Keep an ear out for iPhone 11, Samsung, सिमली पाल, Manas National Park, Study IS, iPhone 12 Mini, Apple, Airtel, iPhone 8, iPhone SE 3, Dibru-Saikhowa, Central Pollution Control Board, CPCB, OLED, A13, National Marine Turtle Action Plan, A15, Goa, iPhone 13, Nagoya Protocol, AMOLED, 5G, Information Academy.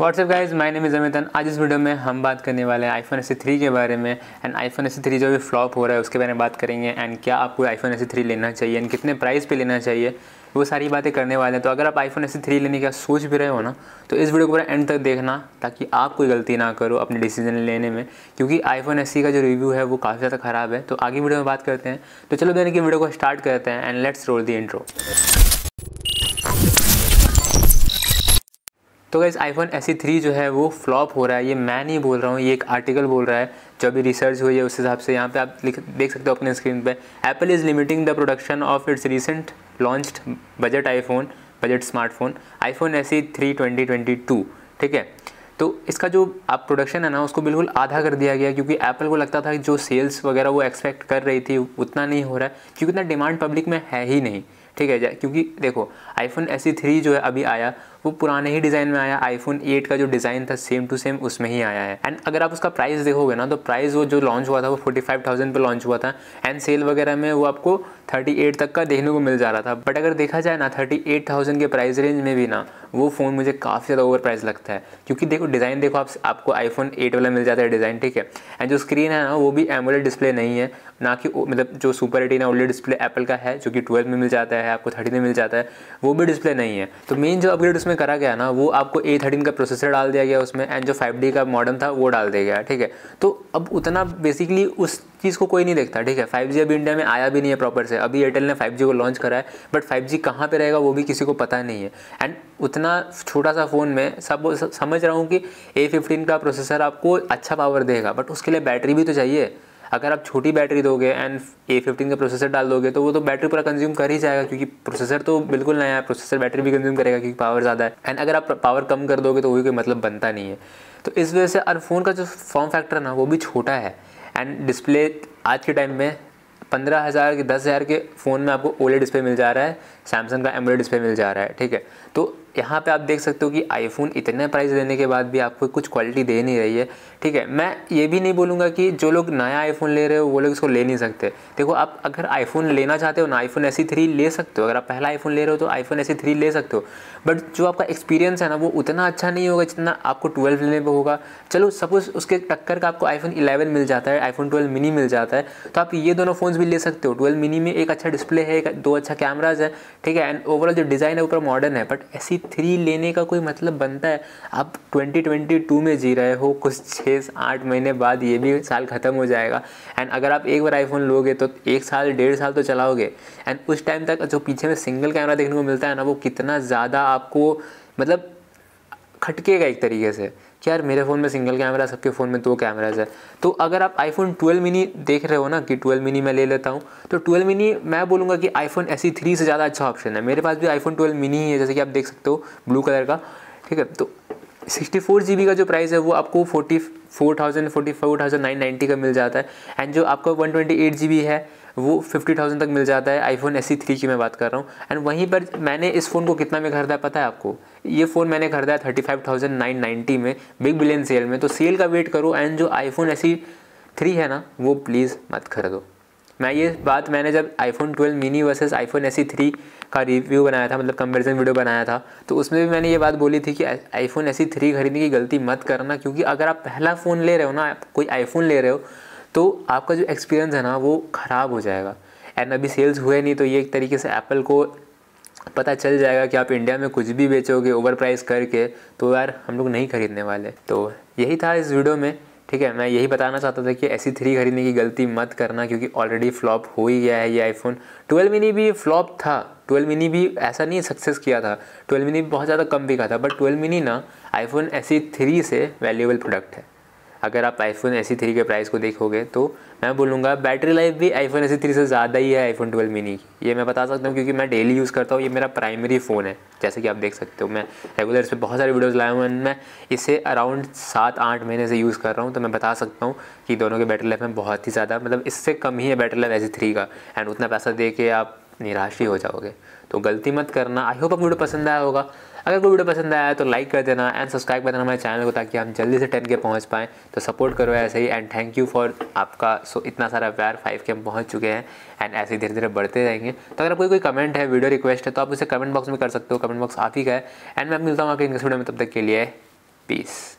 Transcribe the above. WhatsApp guys, my name is Amitan. आज इस video में हम बात करने वाले हैं iPhone SE 3 के बारे में एंड iPhone SE 3 जो भी फ्लॉप हो रहा है उसके बारे में बात करेंगे एंड क्या आपको iPhone SE 3 लेना चाहिए एंड कितने प्राइस पे लेना चाहिए, वो सारी बातें करने वाले हैं। तो अगर आप iPhone SE 3 लेने का सोच भी रहे हो ना, तो इस वीडियो को पूरा एंड तक देखना ताकि आप कोई गलती ना करो अपने डिसीजन लेने में, क्योंकि iPhone SE का जो रिव्यू है वो काफ़ी ज़्यादा ख़राब है। तो आगे वीडियो में बात करते हैं। तो चलो देने की वीडियो को स्टार्ट करते हैं and let's roll the intro. तो गाइस, iPhone SE 3 जो है वो फ्लॉप हो रहा है। ये मैं नहीं बोल रहा हूँ, ये एक आर्टिकल बोल रहा है जो अभी रिसर्च हुई है उस हिसाब से। यहाँ पे आप देख सकते हो अपने स्क्रीन पे, Apple is limiting the production of its recent launched budget smartphone iPhone SE 3 2022। ठीक है, तो इसका जो आप प्रोडक्शन है ना उसको बिल्कुल आधा कर दिया गया, क्योंकि एप्पल को लगता था कि जो सेल्स वगैरह वो एक्सपेक्ट कर रही थी उतना नहीं हो रहा है, क्योंकि इतना डिमांड पब्लिक में है ही नहीं। ठीक है, क्योंकि देखो iPhone SE 3 जो है अभी आया वो पुराने ही डिज़ाइन में आया, iPhone 8 का जो डिज़ाइन था सेम टू सेम उसमें ही आया है। एंड अगर आप उसका प्राइस देखोगे ना, तो प्राइस वो जो लॉन्च हुआ था वो 45,000 पे लॉन्च हुआ था एंड सेल वगैरह में वो आपको 38 तक का देखने को मिल जा रहा था। बट अगर देखा जाए ना 38,000 के प्राइस रेंज में भी ना वो फ़ोन मुझे काफ़ी ज़्यादा ओवर प्राइस लगता है, क्योंकि देखो डिज़ाइन देखो आपको iPhone 8 वाला मिल जाता है डिज़ाइन। ठीक है, एंड जो स्क्रीन है ना वो भी AMOLED डिस्प्ले नहीं है, ना कि मतलब जो सुपर 18 OLED डिस्प्ले एप्पल का है जो कि 12 में मिल जाता है, आपको 13 में मिल जाता है, वो भी डिस्प्ले नहीं है। तो मेन जो अपग्रेड उसमें करा गया ना वो आपको A13 का प्रोसेसर डाल दिया गया उसमें एंड जो 5G का मॉडम था वो डाल दिया गया। ठीक है, तो अब उतना बेसिकली उस चीज़ को कोई नहीं देखता। ठीक है, 5G अभी इंडिया में आया भी नहीं है प्रॉपर से, अभी एयरटेल ने 5G को लॉन्च करा है बट 5G कहाँ पे रहेगा वो भी किसी को पता नहीं है। एंड उतना छोटा सा फ़ोन में सब समझ रहा हूँ कि A15 का प्रोसेसर आपको अच्छा पावर देगा, बट उसके लिए बैटरी भी तो चाहिए। अगर आप छोटी बैटरी दोगे एंड A15 का प्रोसेसर डाल दोगे तो वो तो बैटरी पूरा कंज्यूम कर ही जाएगा, क्योंकि प्रोसेसर तो बिल्कुल नया है, प्रोसेसर बैटरी भी कंज्यूम करेगा क्योंकि पावर ज़्यादा है। एंड अगर आप पावर कम कर दोगे तो वही कोई मतलब बनता नहीं है। तो इस वजह से और फ़ोन का जो फॉर्म फैक्टर है ना वो भी छोटा है एंड डिस्प्ले आज के टाइम में 15,000 के 10,000 के फ़ोन में आपको OLED डिस्प्ले मिल जा रहा है, सैमसंग का AMOLED डिस्प्ले मिल जा रहा है। ठीक है, तो यहाँ पे आप देख सकते हो कि iPhone इतने प्राइस देने के बाद भी आपको कुछ क्वालिटी दे नहीं रही है। ठीक है, मैं ये भी नहीं बोलूँगा कि जो लोग नया iPhone ले रहे हो वो लोग इसको ले नहीं सकते। देखो, आप अगर iPhone लेना चाहते हो ना, iPhone SE 3 ले सकते हो। अगर आप पहला iPhone ले रहे हो तो iPhone SE 3 ले सकते हो, बट जो आपका एक्सपीरियंस है ना वो उतना अच्छा नहीं होगा जितना आपको 12 लेने पर होगा। चलो सपोज़ उसके टक्कर का आपको iPhone 11 मिल जाता है, iPhone 12 मिनी मिल जाता है, तो आप ये दोनों फ़ोन्स भी ले सकते हो। 12 मिनी में एक अच्छा डिस्प्ले है, दो अच्छा कैमराज है। ठीक है, एंड ओवरऑल जो डिज़ाइन है ऊपर मॉडर्न है, बट SE 3 लेने का कोई मतलब बनता है? आप 2022 में जी रहे हो, कुछ 6-8 महीने बाद ये भी साल ख़त्म हो जाएगा। एंड अगर आप एक बार iPhone लोगे तो 1 साल 1.5 साल तो चलाओगे, एंड उस टाइम तक जो पीछे में सिंगल कैमरा देखने को मिलता है ना वो कितना ज़्यादा आपको मतलब खटकेगा एक तरीके से कि यार मेरे फ़ोन में सिंगल कैमरा, सबके फ़ोन में 2 कैमराज है। तो अगर आप iPhone 12 मिनी देख रहे हो ना कि 12 मिनी मैं ले लेता हूँ, तो 12 मिनी मैं बोलूँगा कि iPhone SE 3 से ज़्यादा अच्छा ऑप्शन है। मेरे पास भी iPhone 12 मिनी है जैसे कि आप देख सकते हो, ब्लू कलर का। ठीक है, तो 64GB का जो प्राइस है वो आपको 44,990 का मिल जाता है एंड जो आपका 128GB है वो 50,000 तक मिल जाता है। iPhone SE 3 की मैं बात कर रहा हूँ। एंड वहीं पर मैंने इस फ़ोन को कितना में खरीदा पता है आपको? ये फ़ोन मैंने खरीदा है 35,990 में बिग बिलियन सेल में। तो सेल का वेट करो एंड जो iPhone SE 3 है ना वो प्लीज़ मत खरीदो। मैंने जब iPhone 12 mini versus iPhone SE 3 का रिव्यू बनाया था, मतलब कंपैरिजन वीडियो बनाया था, तो उसमें भी मैंने ये बात बोली थी कि iPhone SE 3 खरीदने की गलती मत करना, क्योंकि अगर आप पहला फ़ोन ले रहे हो ना, आप कोई iPhone ले रहे हो तो आपका जो एक्सपीरियंस है ना वो ख़राब हो जाएगा। एंड अभी सेल्स हुए नहीं तो ये एक तरीके से एप्पल को पता चल जाएगा कि आप इंडिया में कुछ भी बेचोगे ओवर प्राइस करके, तो यार हम लोग नहीं खरीदने वाले। तो यही था इस वीडियो में। ठीक है, मैं यही बताना चाहता था कि SE 3 खरीदने की गलती मत करना, क्योंकि ऑलरेडी फ्लॉप हो ही गया है ये iPhone। 12 मिनी भी फ्लॉप था, 12 मिनी भी ऐसा नहीं सक्सेस किया था, 12 मिनी बहुत ज़्यादा कम बिका था, बट 12 मिनी ना iPhone SE 3 से वैल्यूएबल प्रोडक्ट है। अगर आप iPhone SE 3 के प्राइस को देखोगे तो मैं बोलूँगा बैटरी लाइफ भी iPhone SE 3 से ज़्यादा ही है iPhone 12 मिनी की। ये मैं बता सकता हूँ क्योंकि मैं डेली यूज़ करता हूँ, ये मेरा प्राइमरी फ़ोन है। जैसे कि आप देख सकते हो मैं रेगुलर इस पर बहुत सारे वीडियोज़ लाया हूँ एंड मैं इसे अराउंड 7-8 महीने से यूज़ कर रहा हूँ, तो मैं बता सकता हूँ कि दोनों के बैटरी लाइफ में बहुत ही ज़्यादा मतलब इससे कम ही है बैटरी लाइफ SE 3 का। एंड उतना पैसा दे के आप निराश ही हो जाओगे, तो गलती मत करना। आई होप आपको वीडियो पसंद आया होगा। अगर कोई वीडियो पसंद आया तो लाइक कर देना एंड सब्सक्राइब कर देना हमारे चैनल को, ताकि हम जल्दी से 10K पहुंच पाएँ। तो सपोर्ट करो ऐसे ही एंड थैंक यू फॉर आपका इतना सारा प्यार। 5K हम पहुँच चुके हैं एंड ऐसे ही धीरे धीरे बढ़ते रहेंगे। तो अगर कोई कमेंट है, वीडियो रिक्वेस्ट है, तो आप उसे कमेंट बॉक्स में कर सकते हो, कमेंट बॉक्स आप ही का है। एंड मैं मिलता हूँ आपके इंग्लिश वीडियो में, तब तक के लिए peace.